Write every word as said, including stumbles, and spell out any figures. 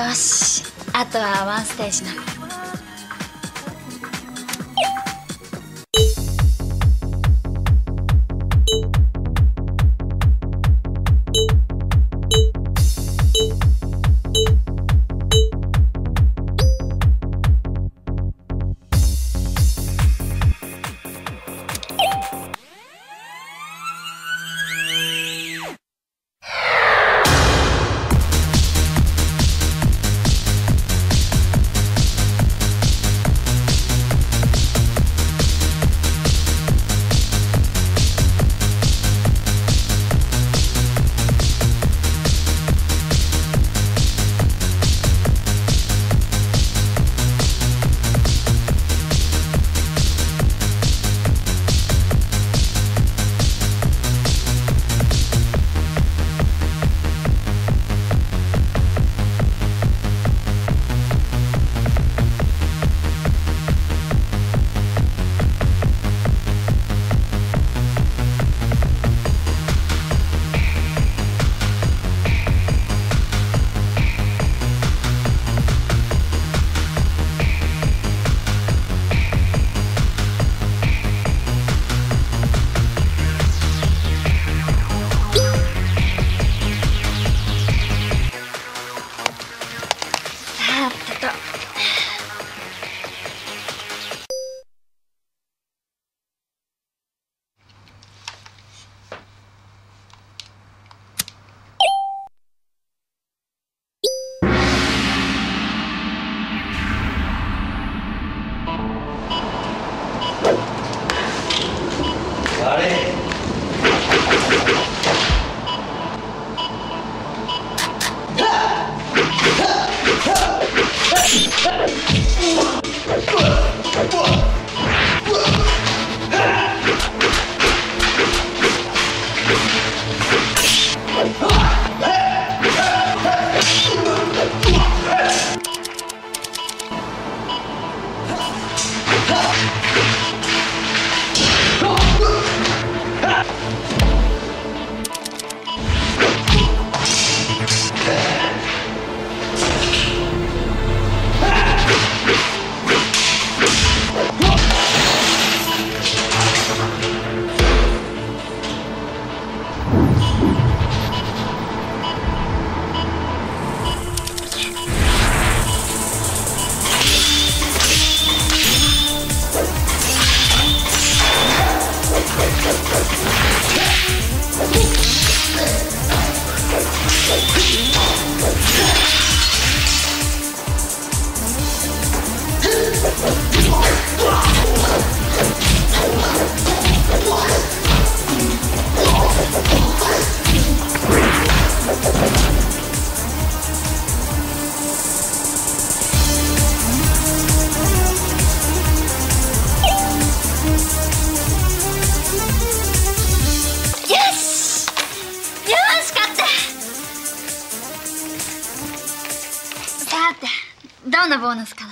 よし、あとはワンステージな。ダウンなボーナスから。